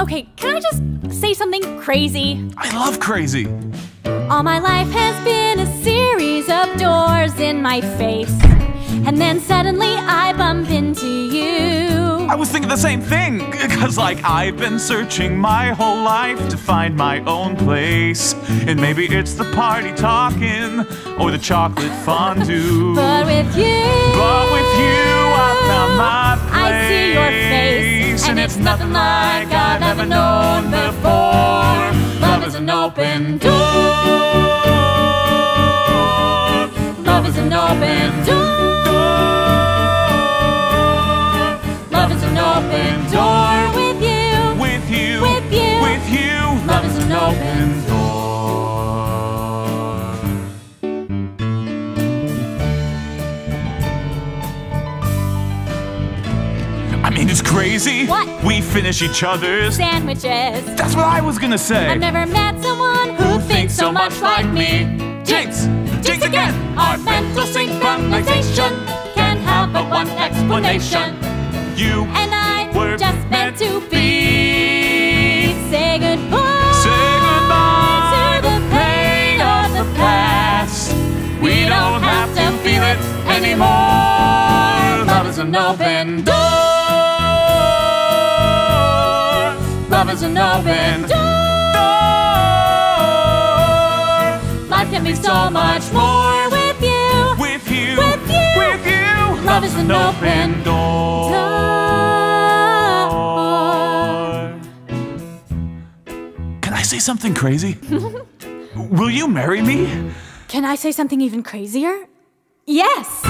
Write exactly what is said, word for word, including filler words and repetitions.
Okay, can I just say something crazy? I love crazy! All my life has been a series of doors in my face, and then suddenly I bump into you. I was thinking the same thing, cause like I've been searching my whole life to find my own place. And maybe it's the party talking, or the chocolate fondue. But with you, but with you I found my place. I see your face, and it's nothing like I've ever known before. Love is an open door. Love is an open door. Open door with you, with you, with you, with you. Love is an open door. I mean, it's crazy. What? We finish each other's sandwiches. That's what I was gonna say. I've never met someone who, who thinks so much like me. Jinx, jinx again. Our mental synchronization can't have but one explanation. You and I were just meant to be. Say goodbye, say goodbye to the pain of the past. We don't have to feel it anymore. Love is an open door. Love is an open door. Life can be so much more with you, with you, with you, with you. Love is an open door. Say something crazy? Will you marry me? Can I say something even crazier? Yes!